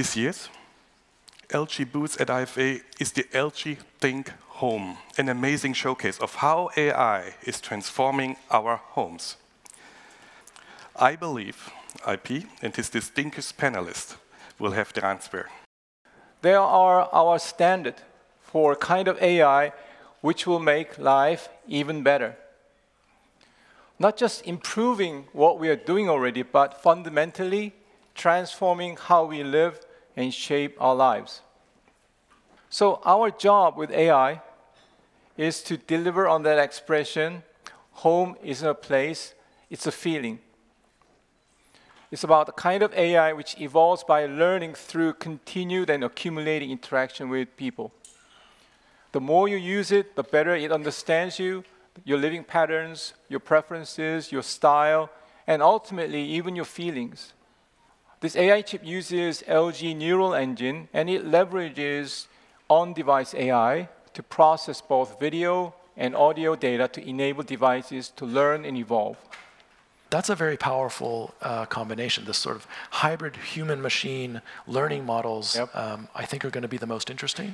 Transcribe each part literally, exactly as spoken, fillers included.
this year's L G booth at I F A is the L G Think Home, an amazing showcase of how A I is transforming our homes. I believe I P and his distinguished panelists will have the answer. There are our standard for kind of A I which will make life even better. Not just improving what we are doing already, but fundamentally transforming how we live and shape our lives. So our job with A I is to deliver on that expression, home isn't a place, it's a feeling. It's about the kind of A I which evolves by learning through continued and accumulating interaction with people. The more you use it, the better it understands you, your living patterns, your preferences, your style, and ultimately even your feelings. This A I chip uses L G Neural Engine, and it leverages on-device A I to process both video and audio data to enable devices to learn and evolve. That's a very powerful uh, combination. This sort of hybrid human-machine learning models, yep. um, I think, are going to be the most interesting.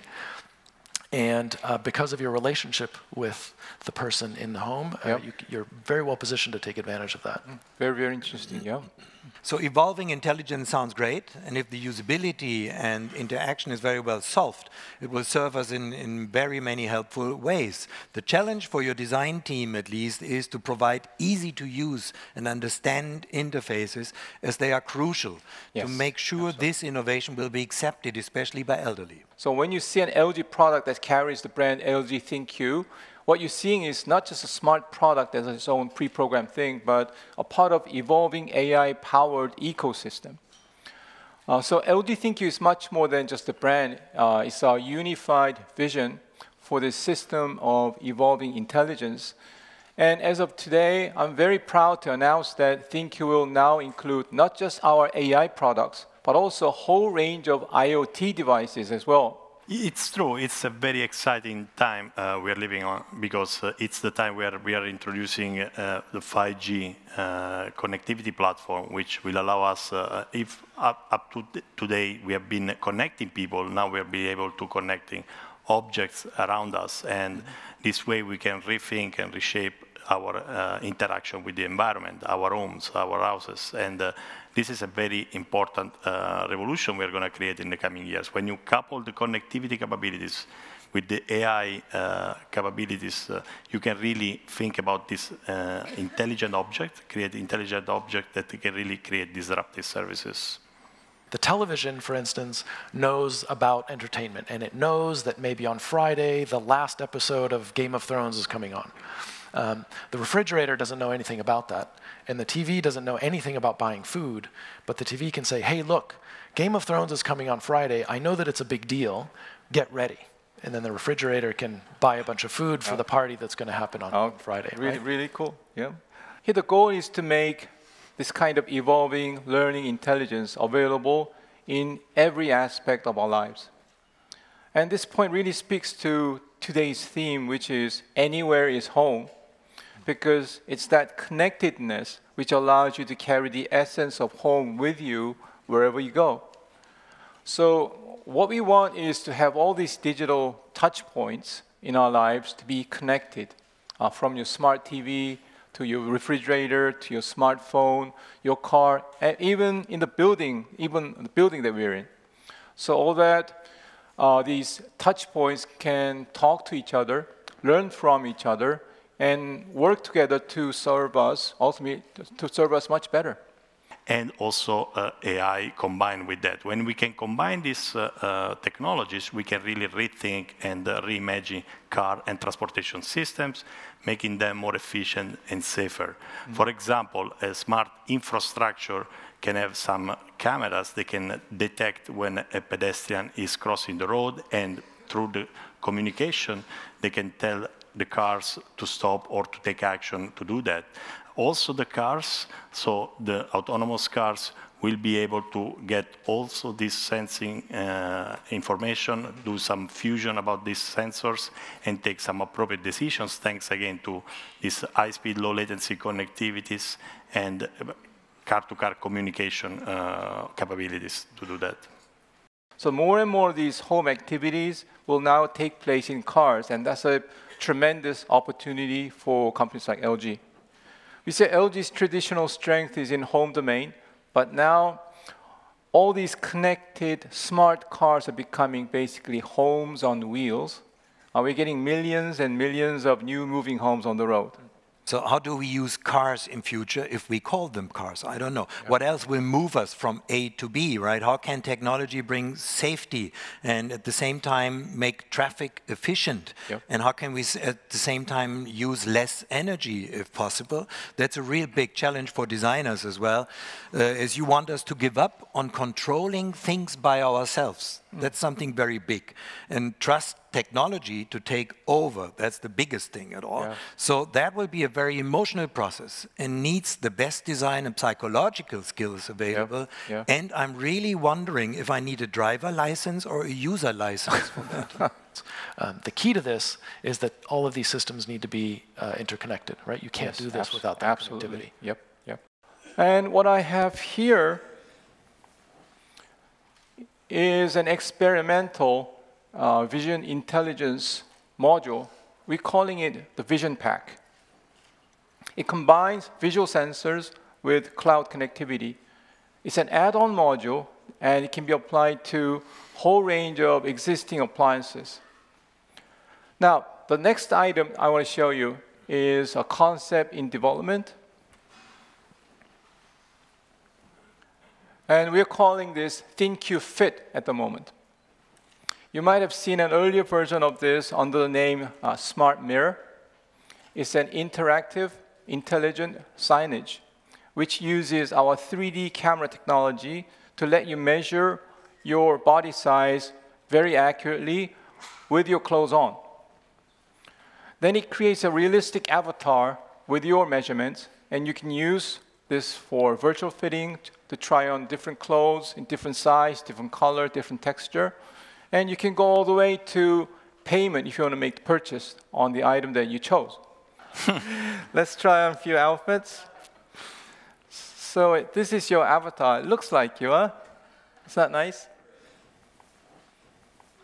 And uh, because of your relationship with the person in the home, yep. uh, you, you're very well positioned to take advantage of that. Very, very interesting, yeah. So evolving intelligence sounds great, and if the usability and interaction is very well solved, it will serve us in, in very many helpful ways. The challenge for your design team, at least, is to provide easy-to-use and understand interfaces, as they are crucial yes, to make sure absolutely. This innovation will be accepted, especially by elderly. So when you see an L G product that carries the brand L G ThinQ, what you're seeing is not just a smart product as its own pre-programmed thing, but a part of evolving A I-powered ecosystem. Uh, so L G ThinQ is much more than just a brand. Uh, it's our unified vision for this system of evolving intelligence. And as of today, I'm very proud to announce that ThinQ will now include not just our A I products, but also a whole range of IoT devices as well. It's true. It's a very exciting time uh, we are living on, because uh, it's the time where we are introducing uh, the five G uh, connectivity platform, which will allow us, uh, if up, up to today we have been connecting people, now we'll be able to connecting objects around us. And mm-hmm. this way we can rethink and reshape our uh, interaction with the environment, our homes, our houses. And uh, this is a very important uh, revolution we're going to create in the coming years. When you couple the connectivity capabilities with the A I uh, capabilities, uh, you can really think about this uh, intelligent object, create intelligent object that can really create disruptive services. The television, for instance, knows about entertainment, and it knows that maybe on Friday, the last episode of Game of Thrones is coming on. Um, the refrigerator doesn't know anything about that, and the T V doesn't know anything about buying food, but the T V can say, hey, look, Game of Thrones is coming on Friday. I know that it's a big deal. Get ready. And then the refrigerator can buy a bunch of food for the party that's going to happen on oh, Friday. Really, right? Really cool. Yeah. Here, the goal is to make this kind of evolving learning intelligence available in every aspect of our lives. And this point really speaks to today's theme, which is anywhere is home. Because it's that connectedness which allows you to carry the essence of home with you wherever you go. So what we want is to have all these digital touch points in our lives to be connected, uh, from your smart T V to your refrigerator, to your smartphone, your car, and even in the building, even the building that we're in. So all that, uh, these touch points can talk to each other, learn from each other, and work together to serve us, ultimately, to serve us much better. And also uh, A I combined with that. When we can combine these uh, uh, technologies, we can really rethink and uh, reimagine car and transportation systems, making them more efficient and safer. Mm-hmm. For example, a smart infrastructure can have some cameras that can detect when a pedestrian is crossing the road, and through the communication, they can tell the cars to stop or to take action to do that. Also the cars, so the autonomous cars will be able to get also this sensing uh, information, do some fusion about these sensors, and take some appropriate decisions, thanks again to this high-speed, low-latency connectivities and car-to-car communication uh, capabilities to do that. So more and more of these home activities will now take place in cars, and that's a tremendous opportunity for companies like L G. We say L G's traditional strength is in home domain, but now all these connected smart cars are becoming basically homes on wheels. Uh, we're getting millions and millions of new moving homes on the road. So how do we use cars in future if we call them cars? I don't know. Yeah. What else will move us from A to B, right? How can technology bring safety and at the same time make traffic efficient? Yeah. And how can we at the same time use less energy if possible? That's a real big challenge for designers as well, uh, as you want us to give up on controlling things by ourselves. Mm. That's something very big. And trust technology to take over. That's the biggest thing at all. Yeah. So that will be a very emotional process and needs the best design and psychological skills available. Yeah. Yeah. And I'm really wondering if I need a driver license or a user license for that. Um, the key to this is that all of these systems need to be uh, interconnected, right? You can't yes, do this without that absolutely. Connectivity. Yep, yep. And what I have here is an experimental uh, vision intelligence module. We're calling it the Vision Pack. It combines visual sensors with cloud connectivity. It's an add-on module, and it can be applied to a whole range of existing appliances. Now, the next item I want to show you is a concept in development. And we're calling this ThinQ Fit at the moment. You might have seen an earlier version of this under the name uh, Smart Mirror. It's an interactive, intelligent signage, which uses our three D camera technology to let you measure your body size very accurately with your clothes on. Then it creates a realistic avatar with your measurements, and you can use this for virtual fitting to try on different clothes in different size, different color, different texture. And you can go all the way to payment if you want to make the purchase on the item that you chose. Let's try on a few outfits. So it, this is your avatar. It looks like you, huh? Is that nice?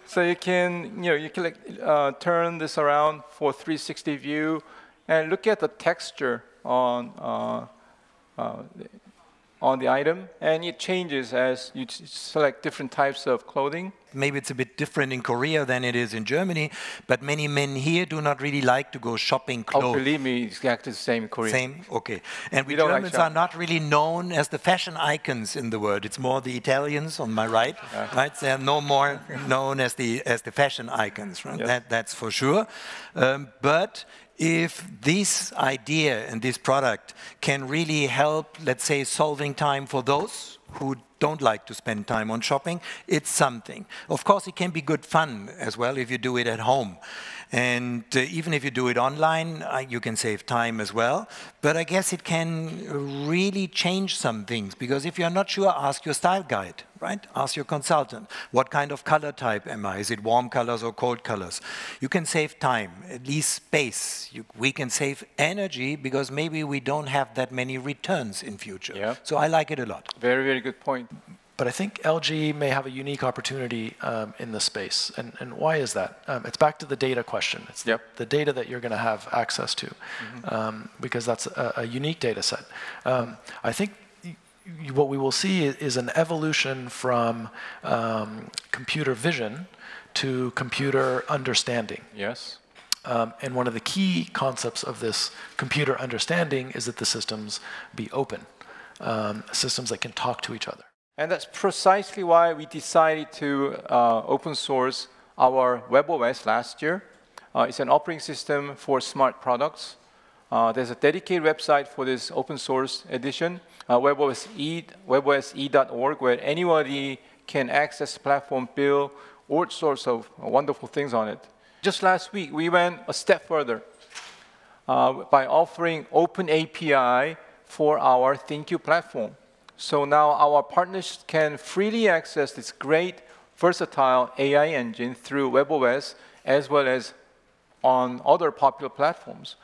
So you can, you know, you can like, uh, turn this around for three sixty view and look at the texture on uh, uh, on the item, and it changes as you select different types of clothing. Maybe it's a bit different in Korea than it is in Germany, but many men here do not really like to go shopping clothes. Oh, believe me, it's exactly the same in Korea. Same? Okay. And we, we Germans like are not really known as the fashion icons in the world. It's more the Italians on my right, yeah. right? They're no more known as the, as the fashion icons, right? Yes. That, that's for sure. Um, but if this idea and this product can really help, let's say, solving time for those who don't like to spend time on shopping, it's something. Of course, it can be good fun as well if you do it at home. And uh, even if you do it online, uh, you can save time as well. But I guess it can really change some things, because if you're not sure, ask your style guide, right? Ask your consultant, what kind of color type am I? Is it warm colors or cold colors? You can save time, at least space. You, we can save energy, because maybe we don't have that many returns in future. Yeah. So I like it a lot. Very, very good point. But I think L G may have a unique opportunity um, in this space. And, and why is that? Um, it's back to the data question. It's yep. the data that you're going to have access to, mm-hmm. um, because that's a, a unique data set. Um, I think what we will see is an evolution from um, computer vision to computer understanding. Yes. Um, and one of the key concepts of this computer understanding is that the systems be open, um, systems that can talk to each other. And that's precisely why we decided to uh, open source our webOS last year. Uh, it's an operating system for smart products. Uh, there's a dedicated website for this open source edition, uh, web O S E dot org, where anybody can access the platform, build all sorts of wonderful things on it. Just last week, we went a step further uh, by offering open A P I for our ThinQ platform. So now our partners can freely access this great, versatile A I engine through webOS as well as on other popular platforms.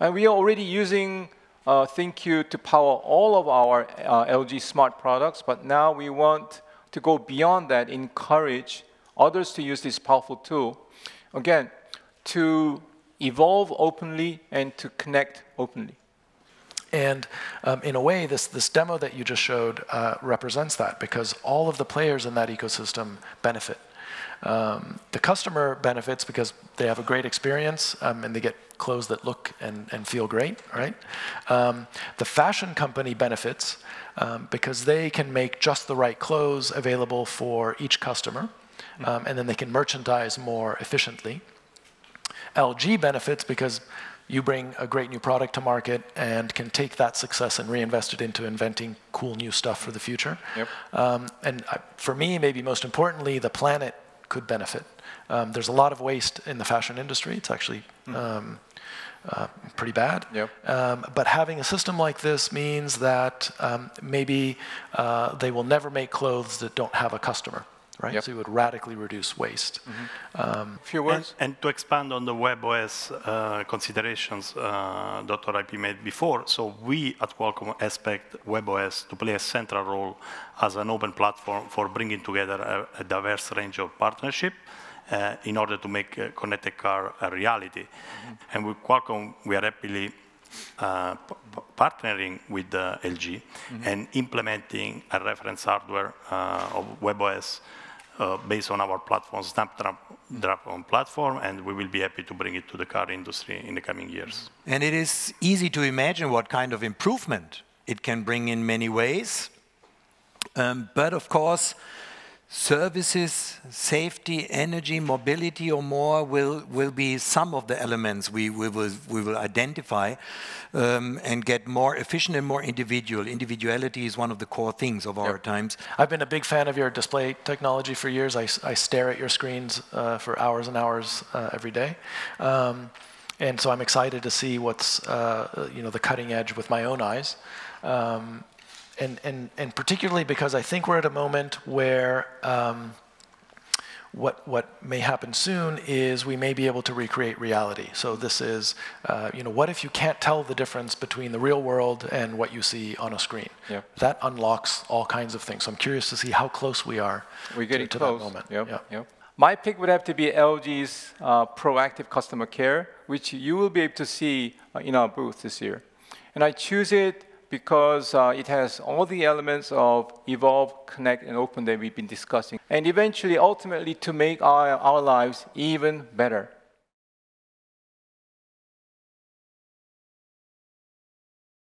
And we are already using uh, ThinQ to power all of our uh, L G smart products, but now we want to go beyond that, encourage others to use this powerful tool, again, to evolve openly and to connect openly. And um, in a way, this, this demo that you just showed uh, represents that, because all of the players in that ecosystem benefit. Um, the customer benefits because they have a great experience, um, and they get clothes that look and, and feel great, right? Um, the fashion company benefits um, because they can make just the right clothes available for each customer, um, and then they can merchandise more efficiently. L G benefits because you bring a great new product to market and can take that success and reinvest it into inventing cool new stuff for the future. Yep. Um, and I, for me, maybe most importantly, the planet could benefit. Um, there's a lot of waste in the fashion industry. It's actually um, uh, pretty bad. Yep. Um, but having a system like this means that um, maybe uh, they will never make clothes that don't have a customer. Right? Yep. So it would radically reduce waste. Mm-hmm. um, Few words. And, and to expand on the webOS uh, considerations uh, Doctor I P made before, so we at Qualcomm expect webOS to play a central role as an open platform for bringing together a, a diverse range of partnerships uh, in order to make a connected car a reality. Mm-hmm. And with Qualcomm, we are happily Uh, p p partnering with uh, L G mm-hmm. and implementing a reference hardware uh, of webOS uh, based on our platform, Snapdragon mm-hmm. platform, and we will be happy to bring it to the car industry in the coming years. And it is easy to imagine what kind of improvement it can bring in many ways. Um, but of course, services, safety, energy, mobility, or more will will be some of the elements we, we will we will identify um, and get more efficient and more individual. Individuality is one of the core things of our yep. times. I've been a big fan of your display technology for years. I, I stare at your screens uh, for hours and hours uh, every day. Um, and so I'm excited to see what's uh, you know, the cutting edge with my own eyes. Um, And, and, and particularly because I think we're at a moment where um, what, what may happen soon is we may be able to recreate reality. So this is, uh, you know, what if you can't tell the difference between the real world and what you see on a screen? Yep. That unlocks all kinds of things. So I'm curious to see how close we are we're getting to, to close. that moment. Yep. Yep. Yep. My pick would have to be L G's uh, proactive customer care, which you will be able to see uh, in our booth this year. And I choose it because uh, it has all the elements of evolve, connect, and open that we've been discussing. And eventually, ultimately, to make our, our lives even better.